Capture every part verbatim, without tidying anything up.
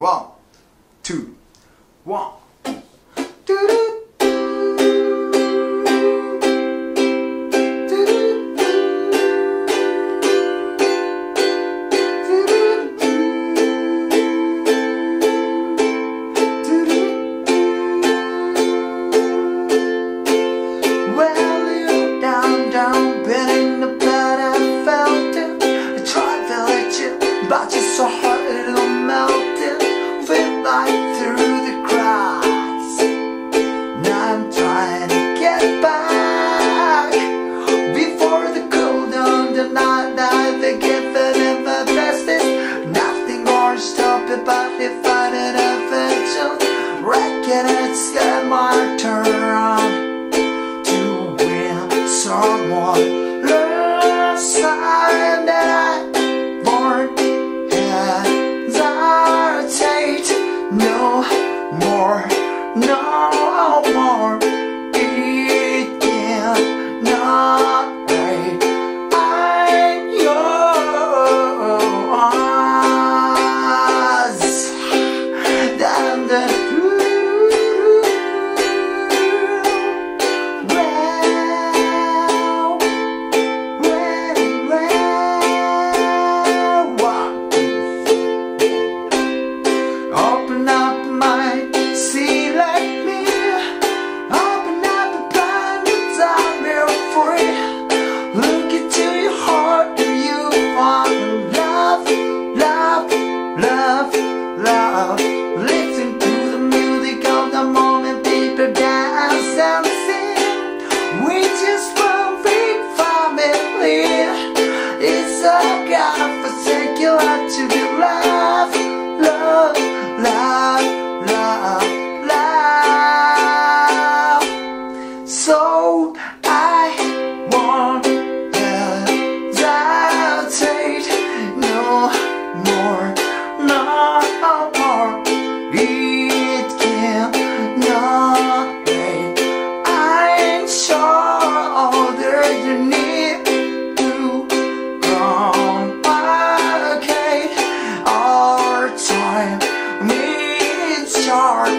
ワン、ツー、ワン、トゥルトゥルトゥルトゥル。 Well, you're down, down, been in the bed and felt it. I tried to let you, but you're so hard it'll melt it.Light through the cracks. Now I'm trying to get back before the cold on the night. I forget that if I pass this, nothing more stop it. But if I did eventually, reckon it's got my turn to win someone. Last time that I born hands are tight.No more, no more. It cannot wait. I'm yours. And the truth. Well, well, well. One, two, three. Open up my sea like me. Open up a planet, I'm here free. Look into your heart, do you want love, love, love, love? Listen to the music of the moment, people dance and sing. We just one big family. It's a godforsaken lot to be loved, love, love.So I want that state. No more, no more. It cannot wait. I'm sure there's a need to complicate our time. It's short.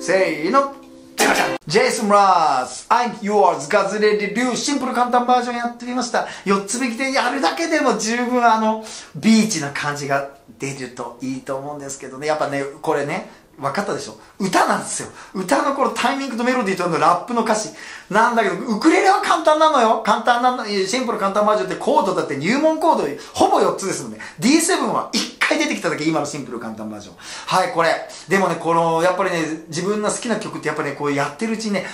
せーの、ジャカジャンジェイソン・ラース I'm yours ガズレレリューシンプル簡単バージョンやってみました。よっつびきでやるだけでも十分あのビーチな感じが出るといいと思うんですけどね。やっぱねこれね分かったでしょ、歌なんですよ。歌のこのタイミングとメロディーとのラップの歌詞なんだけど、ウクレレは簡単なのよ。簡単なシンプル簡単バージョンってコードだって入門コードほぼよっつですもんね。 ディーセブン はいっかい出てきただけ今のシンプル簡単バージョン。はい、これでもねこのやっぱりね自分の好きな曲ってやっぱりねこうやってるうちにね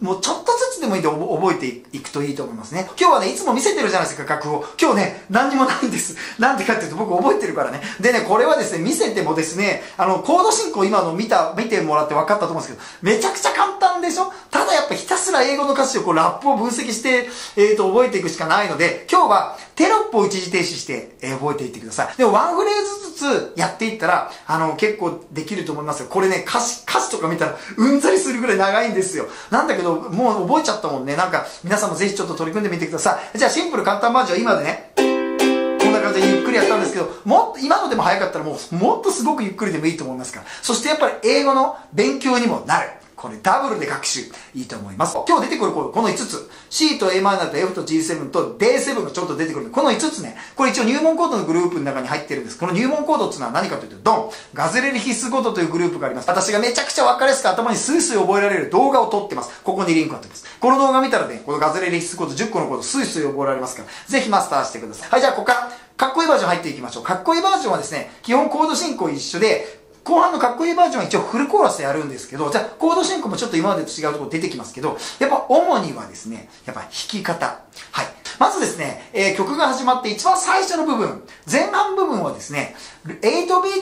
もうちょっとずつでもいいで覚えていくといいと思いますね。今日はねいつも見せてるじゃないですか楽譜を。今日ね何にもないんです。なんでかっていうと僕覚えてるからね。でねこれはですね見せてもですねあのコード進行今の見た見てもらって分かったと思うんですけどめちゃくちゃ簡単でしょ。ただやっぱひたすら英語の歌詞をこうラップを分析して、えー、と覚えていくしかないので今日はテロップを一時停止して、えー、覚えていってください。でもワンフレーズずつやっていったらあの結構できると思いますよ。これね歌詞、歌詞とか見たらうんざりするぐらい長いんですよ。なんだけどもう覚えちゃったもんね。なんか皆さんもぜひちょっと取り組んでみてください。じゃあシンプル簡単バージョン今でねゆっくりやったんですけど、もっと今のでも早かったらもうもっとすごくゆっくりでもいいと思いますから。そしてやっぱり英語の勉強にもなる。これダブルで学習いいと思います。今日出てくるこのいつつ C と エーマイナー と F と ジーセブン と ディーセブン がちょっと出てくるこのいつつねこれ一応入門コードのグループの中に入ってるんです。この入門コードっていうのは何かというとドンガズレレ必須コードというグループがあります。私がめちゃくちゃ分かりやすく頭にスイスイ覚えられる動画を撮ってます。ここにリンク貼ってます。この動画見たらねこのガズレレ必須コードじゅっこのコードスイスイ覚えられますからぜひマスターしてください。はい、じゃあここからかっこいいバージョン入っていきましょう。かっこいいバージョンはですね基本コード進行一緒で後半のかっこいいバージョンは一応フルコーラスでやるんですけど、じゃあコード進行もちょっと今までと違うところ出てきますけど、やっぱ主にはですね、やっぱ弾き方。はい。まずですね、えー、曲が始まって一番最初の部分、前半部分はですね、はちビ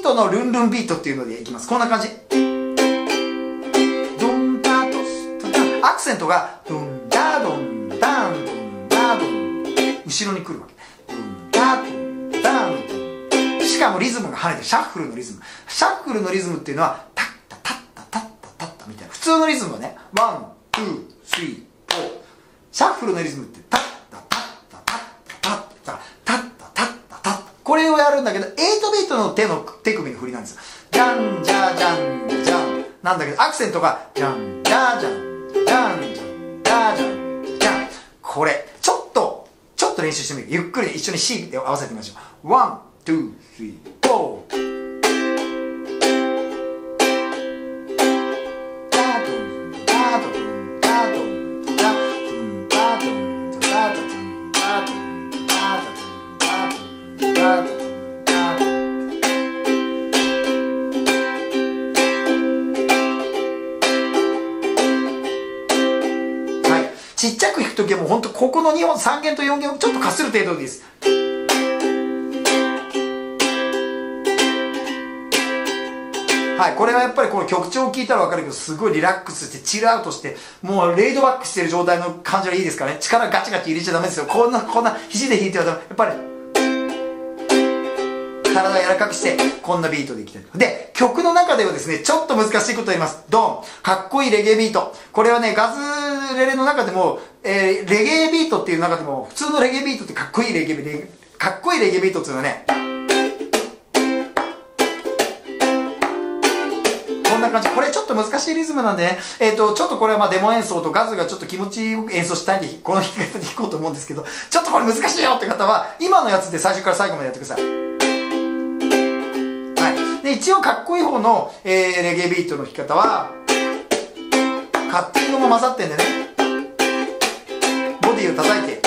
ートのルンルンビートっていうのでいきます。こんな感じ。ドンタトスタアクセントがドンダドンダンドンダドン後ろに来るわけ。ドンダドンダンしかはもうリズムが跳ねて、シャッフルのリズム。シャッフルのリズムっていうのは、タッタタッタタッタタッタみたいな。普通のリズムはね、ワン、ツー、スリー、フォー。シャッフルのリズムって、タッタタッタタッタタッタッタタッタタッタ。これをやるんだけど、はちビートの手の手首の振りなんですよ。ジャンジャジャンジャジャン。なんだけど、アクセントが、ジャンジャジャンジャンジャンジャンジャン。これ、ちょっと、ちょっと練習してみる。ゆっくり一緒に C で合わせてみましょう。ワン、ツー、スリー、フォー。ちっちゃく弾くときはもうほんとここのにほん、さんげんとよんげんをちょっとかする程度です。はい、これはやっぱりこの曲調を聴いたら分かるけど、すごいリラックスしてチルアウトして、もうレイドバックしてる状態の感じがいいですからね。力ガチガチ入れちゃダメですよ。こんなこんな肘で弾いてはダメ。やっぱり体を柔らかくして、こんなビートでいきたい。で、曲の中ではですね、ちょっと難しいことを言います。ドン。かっこいいレゲエビート。これはね、ガズレレの中でも、えー、レゲエビートっていう中でも、普通のレゲエビートってかっこいいレゲエビート、かっこいいレゲエビートっていうのはね、こんな感じ。これちょっと難しいリズムなんでね、えっと、ちょっとこれはまあデモ演奏とガズがちょっと気持ちよく演奏したいんで、この弾き方で弾こうと思うんですけど、ちょっとこれ難しいよって方は、今のやつで最初から最後までやってください。で、一応かっこいい方の、えー、レゲエビートの弾き方は、カッティングも混ざってんでね、ボディを叩いて、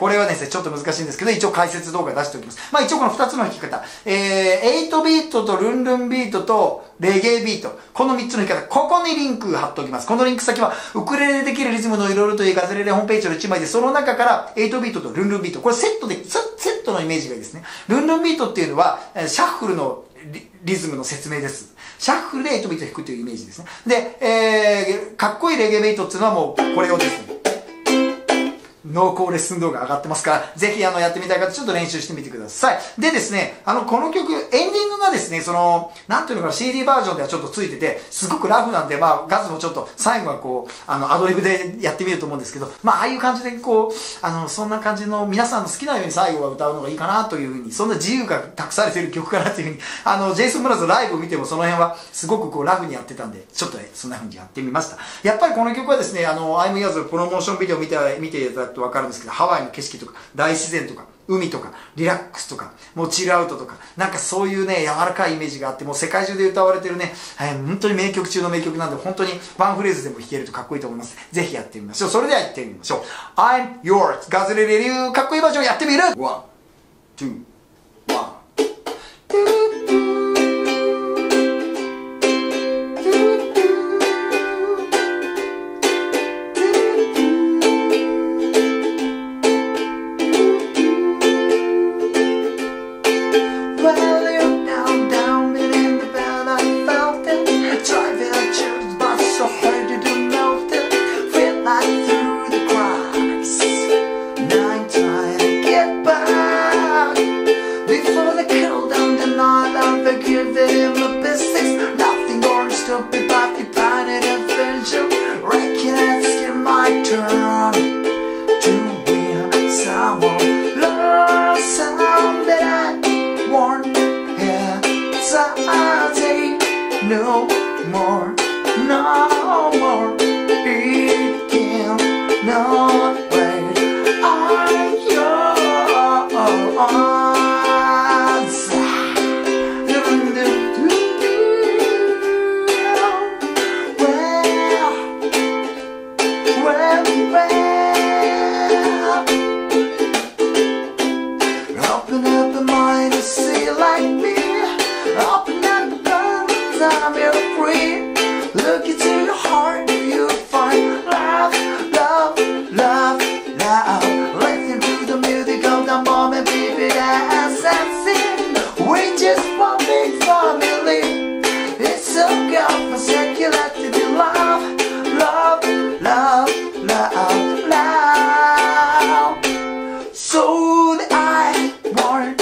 これはですね、ちょっと難しいんですけど、一応解説動画出しておきます。まあ一応このふたつの弾き方、えー、はちビートとルンルンビートとレゲエビート、このみっつの弾き方、ここにリンク貼っておきます。このリンク先は、ウクレレできるリズムのいろいろというガズレレホームページのいちまいで、その中からはちビートとルンルンビート、これセットで、セットのイメージがいいですね。ルンルンビートっていうのは、シャッフルの リ, リズムの説明です。シャッフルではちビート弾くというイメージですね。で、えー、かっこいいレゲエビートっていうのはもう、これをですね、濃厚レッスン動画上がってますから、ぜひあのやってみたい方、ちょっと練習してみてください。でですね、あの、この曲、エンディングがですね、その、なんていうのかな、シーディー バージョンではちょっとついてて、すごくラフなんで、まあ、ガズもちょっと、最後はこう、あの、アドリブでやってみると思うんですけど、まあ、ああいう感じで、こう、あの、そんな感じの、皆さんの好きなように最後は歌うのがいいかなというふうに、そんな自由が託されている曲かなというふうに、あの、ジェイソン・ムラーズライブを見ても、その辺は、すごくこう、ラフにやってたんで、ちょっとね、そんなふうにやってみました。やっぱりこの曲はですね、あの、I'm Yours プロモーションビデオ見て、見ていただくと分かるんですけど、ハワイの景色とか大自然とか海とかリラックスとかもうチルアウトとか、なんかそういうね柔らかいイメージがあって、もう世界中で歌われてるね、えー、本当に名曲中の名曲なんで、本当にワンフレーズでも弾けるとかっこいいと思います。ぜひやってみましょう。それではやってみましょう。 I'm Yours ガズレレ流かっこいいバージョンやってみる。 ワン、ツーNo more, no more, it cannot wait. I'm yours. Well, well, well. Open up your mind and see like me. Open I'm your friend. Look into your heart, you'll find love, love, love, love. Listen to the music of the moment, baby, dance and sing. We just one big family. It's so good for circulating the love, love, love, love, love. So I want.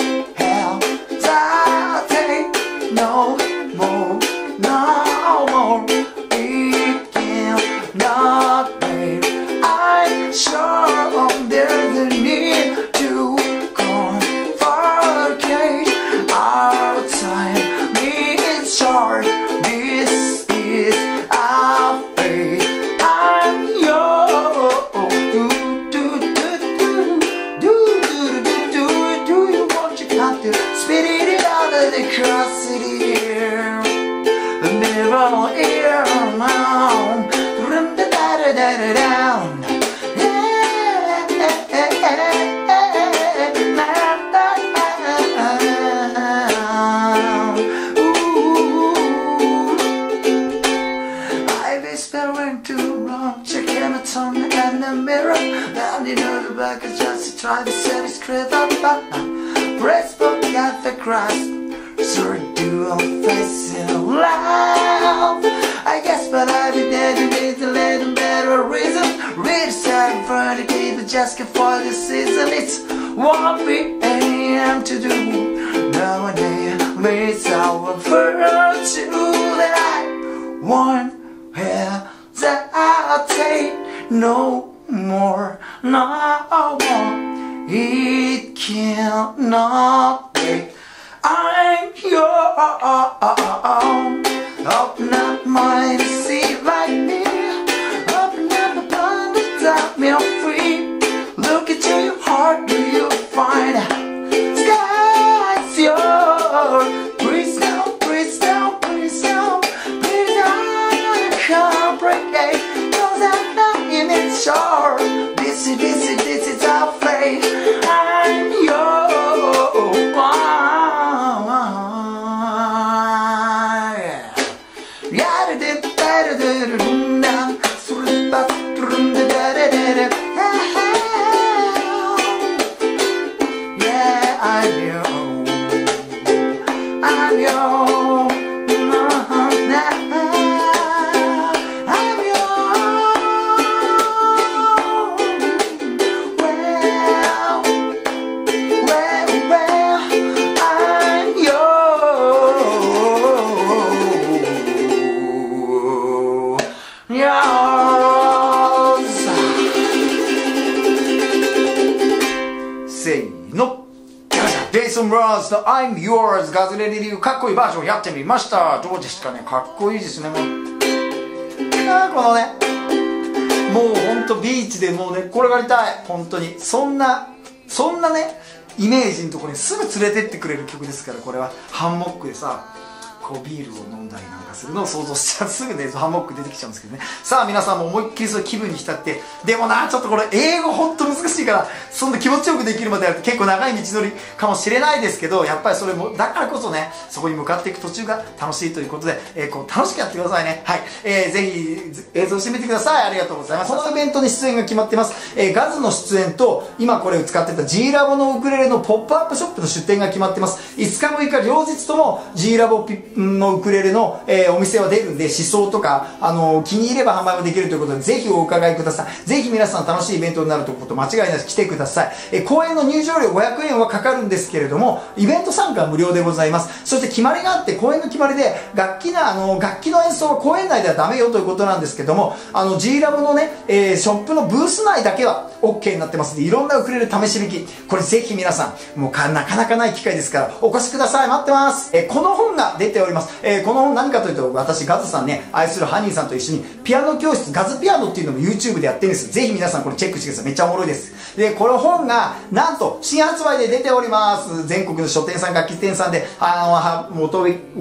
何に塗るわけじゃし try to say it's great up press book at the grass so do I'm facing love I guess but I did it needs a little better reason read some for the kid just for the season it's one p m to do nowadays it's our virtue that I want here that I'll take no more, no more. It cannot be. I'm yours. Open up my sea like me. Open up the bond and let me free. Look into your heart, do you find sky's yours? Please down, please down, please down, please down. Can't break it, 'cause I'm not in it sure. This is this is this is our fate. I'm yours. Yeah, da da da da da. Surba surba da da da da. Yours の I'm Yours ガズレレ流かっこいいバージョンやってみました。どうですかね、かっこいいですね。もうあこのね、もうほんとビーチでもう寝っ転がりたい、本当にそんなそんなねイメージのところにすぐ連れてってくれる曲ですから。これはハンモックでさ、こうビールを飲んだりなんかするのを想像しちゃう、すぐねハンモック出てきちゃうんですけどね。さあ皆さんも思いっきりそういう気分に浸って、でもなちょっとこれ英語ほんと難しいから、そんな気持ちよくできるまでやると結構長い道のりかもしれないですけど、やっぱりそれもだからこそね、そこに向かっていく途中が楽しいということで、えー、こう楽しくやってくださいね。はい、えー、ぜひ映像してみてください。ありがとうございます。このイベントに出演が決まってます、えー、ガズの出演と今これを使ってた G ラボのウクレレのポップアップショップの出店が決まってます。いつかむいか両日とも G ラボピップのウクレレの、えー、お店は出るんで、思想とか、あのー、気に入れば販売もできるということで、ぜひお伺いください。ぜひ皆さん楽しいイベントになるということ間違いなし来てください。えー、公演の入場料ごひゃくえんはかかるんですけれども、イベント参加は無料でございます。そして決まりがあって、公演の決まりで楽器な、あのー、楽器の演奏は公演内ではダメよということなんですけども、あの G ラブのね、えー、ショップのブース内だけは OK になってますので、いろんなウクレレ試し弾き、これぜひ皆さんもうかなかなかない機会ですからお越しください。待ってます。えー、この本が出ております。えー、この本何かというと、私ガズさんね、愛するハニーさんと一緒にピアノ教室ガズピアノっていうのも YouTube でやってるんです。ぜひ皆さんこれチェックしてください。めっちゃおもろいです。でこの本がなんと新発売で出ております。全国の書店さん、楽器店さんであのお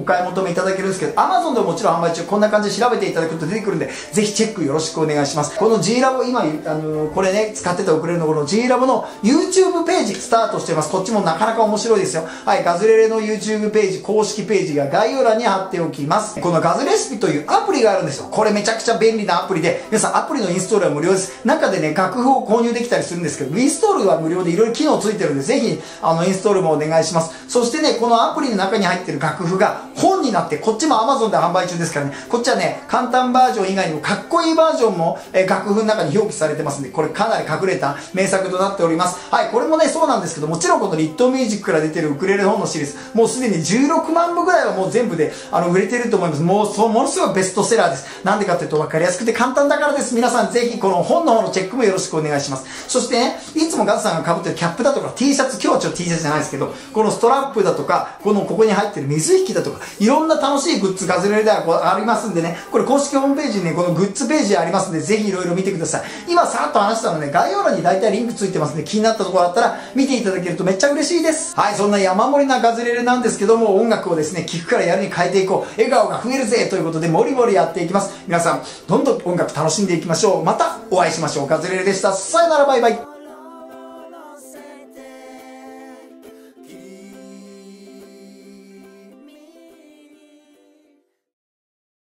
買い求めいただけるんですけど、 Amazon でももちろん販売中。こんな感じで調べていただくと出てくるんで、ぜひチェックよろしくお願いします。この G ラボ今あのこれね使ってたウクレレのこの G ラボの YouTube ページスタートしてます。こっちもなかなか面白いですよ。はい、ガズレレの YouTube ページ、公式ページが概要欄に貼っておきます。このガズレシピというアプリがあるんですよ。これめちゃくちゃ便利なアプリで、皆さんアプリのインストールは無料です。中でね楽譜を購入できたりするんですけど、インストールは無料でいろいろ機能ついてるんで、ぜひあのインストールもお願いします。そしてね、このアプリの中に入ってる楽譜が本になって、こっちも Amazon で販売中ですからね。こっちはね簡単バージョン以外にもかっこいいバージョンも、えー、楽譜の中に表記されてますんで、これかなり隠れた名作となっております。はい、これもねそうなんですけど、もちろんこのリットミュージックから出てるウクレレ本のシリーズ、もうすでにじゅうろくまんぶぐらいはもう全部であの売れてると思います。もうそうものすごいベストセラーです。なんでかというと分かりやすくて簡単だからです。皆さんぜひこの本の方のチェックもよろしくお願いします。そしてね、いつもガズさんが被ってるキャップだとか T シャツ、今日はちょっと T シャツじゃないですけど、このストラップだとか、このここに入ってる水引きだとか、いろんな楽しいグッズガズレレではこうありますんでね、これ公式ホームページにねこのグッズページありますんで、ぜひいろいろ見てください。今さーっと話したのね、概要欄に大体リンクついてますんで、気になったところあったら見ていただけるとめっちゃ嬉しいです。はい、そんな山盛りなガズレレなんですけども、音楽をですね、聴くからやるに変えていこう、笑顔が増えるぜということでモリモリやっていきます。皆さんどんどん音楽楽しんでいきましょう。またお会いしましょう。ガズレレでした。さよなら、バイバイ。